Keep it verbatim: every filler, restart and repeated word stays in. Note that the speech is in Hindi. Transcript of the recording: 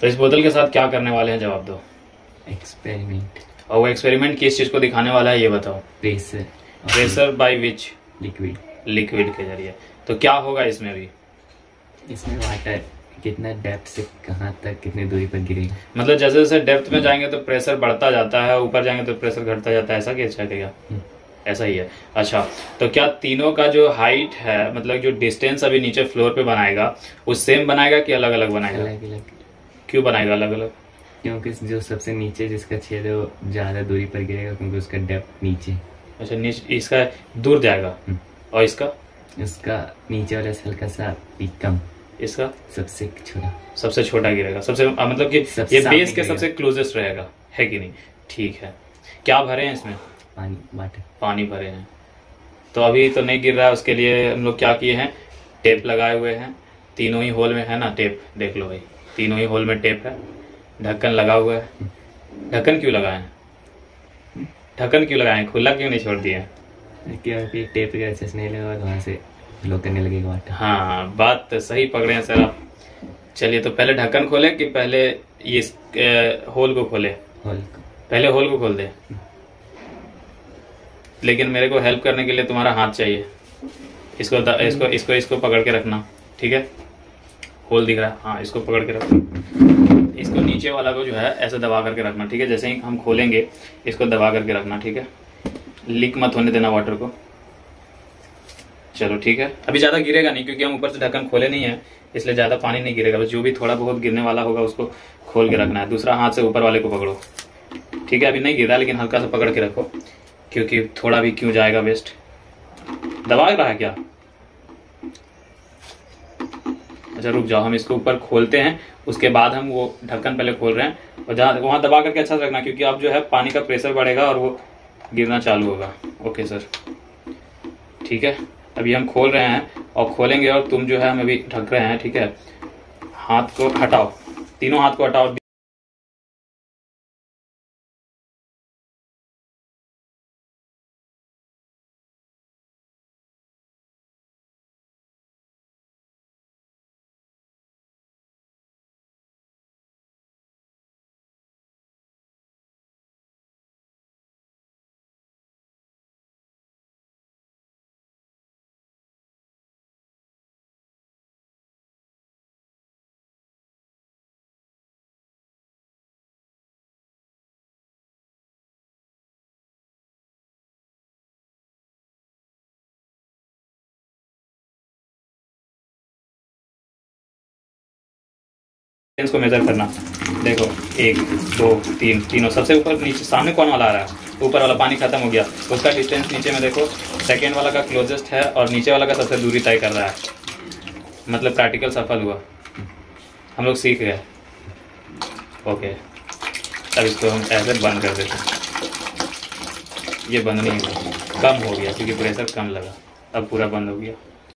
तो इस बोतल के साथ क्या करने वाले हैं, जवाब दो। एक्सपेरिमेंट। और वो एक्सपेरिमेंट किस चीज को दिखाने वाला है ये बताओ। Pressure. Pressure by which? Liquid. Liquid के जरिए। तो क्या होगा इसमें भी? इसमें वाटर कितना डेप्थ से कहाँ तक, कितनी दूरी पर गिरेगी। मतलब जैसे जैसे डेप्थ में जाएंगे तो प्रेशर बढ़ता जाता है, ऊपर जाएंगे तो प्रेशर घटता जाता है, ऐसा कैसा करेगा? ऐसा ही है। अच्छा, तो क्या तीनों का जो हाइट है, मतलब जो डिस्टेंस अभी नीचे फ्लोर पे बनाएगा, वो सेम बनाएगा कि अलग अलग बनाएगा? अलग अलग। क्यों बनाएगा अलग अलग? क्योंकि जो सबसे नीचे जिसका छेद है वो ज्यादा दूरी पर गिरेगा, क्योंकि उसका डेप्थ नीचे। अच्छा, नीचे इसका दूर जाएगा और इसका इसका नीचे और हल्का सा कम, इसका सबसे छोटा सबसे छोटा गिरेगा, सबसे मतलब कि ये बेस के सबसे क्लोजेस्ट रहेगा, है कि नहीं? ठीक है। क्या भरे हैं इसमें? पानी। वाटर। पानी भरे हैं। तो अभी तो नहीं गिर रहा है, उसके लिए हम लोग क्या किए हैं, टेप लगाए हुए हैं तीनों ही होल में, है ना? टेप देख लो भाई, तीनों ही होल में टेप है, ढक्कन लगा हुआ है। ढक्कन क्यों लगाए हैं? ढक्कन क्यों लगाए हैं? खुला क्यों नहीं छोड़ दिया? क्योंकि टेप के अच्छे से नहीं लगा, वहाँ से फ्लो करने लगेगा वाटर। हाँ, बात सही पकड़े हैं सर आप। चलिए, तो पहले ढक्कन खोले कि पहले ये होल को खोले? होल को पहले, होल को खोल दे। लेकिन मेरे को हेल्प करने के लिए तुम्हारा हाथ चाहिए। इसको द, इसको इसको इसको पकड़ के रखना, ठीक है? होल दिख रहा है, हाँ, इसको पकड़ के रखना। इसको नीचे वाला को जो है ऐसे दबा करके रखना, ठीक है? जैसे ही हम खोलेंगे इसको दबा करके रखना, ठीक है? लीक मत होने देना वाटर को। चलो ठीक है, अभी ज़्यादा गिरेगा नहीं क्योंकि हम ऊपर से ढक्कन खोले नहीं है, इसलिए ज़्यादा पानी नहीं गिरेगा। बस जो भी थोड़ा बहुत गिरने वाला होगा उसको खोल के रखना है। दूसरा हाथ से ऊपर वाले को पकड़ो, ठीक है? अभी नहीं गिर रहा, लेकिन हल्का सा पकड़ के रखो, क्योंकि थोड़ा भी क्यों जाएगा वेस्ट। दबा रहा है क्या? अच्छा रुक जाओ, हम इसको ऊपर खोलते हैं, उसके बाद हम वो ढक्कन पहले खोल रहे हैं, और जहाँ वहाँ दबा करके अच्छा रखना, क्योंकि अब जो है पानी का प्रेशर बढ़ेगा और वो गिरना चालू होगा। ओके सर, ठीक है। अभी हम खोल रहे हैं और खोलेंगे, और तुम जो है हम अभी ढक रहे हैं, ठीक है? हाथ को हटाओ, तीनों हाथ को हटाओ। डिस्टेंस को मेजर करना, देखो एक दो तीन, तीनों सबसे ऊपर नीचे सामने कौन वाला आ रहा है? ऊपर वाला। पानी खत्म हो गया, उसका डिस्टेंस नीचे में देखो, सेकेंड वाला का क्लोजेस्ट है और नीचे वाला का सबसे दूरी तय कर रहा है। मतलब प्रैक्टिकल सफल हुआ, हम लोग सीख गए। ओके, अब इसको हम ऐसे बंद कर देते हैं, ये बंद नहीं हुआ, कम हो गया क्योंकि प्रेशर कम लगा। अब पूरा बंद हो गया।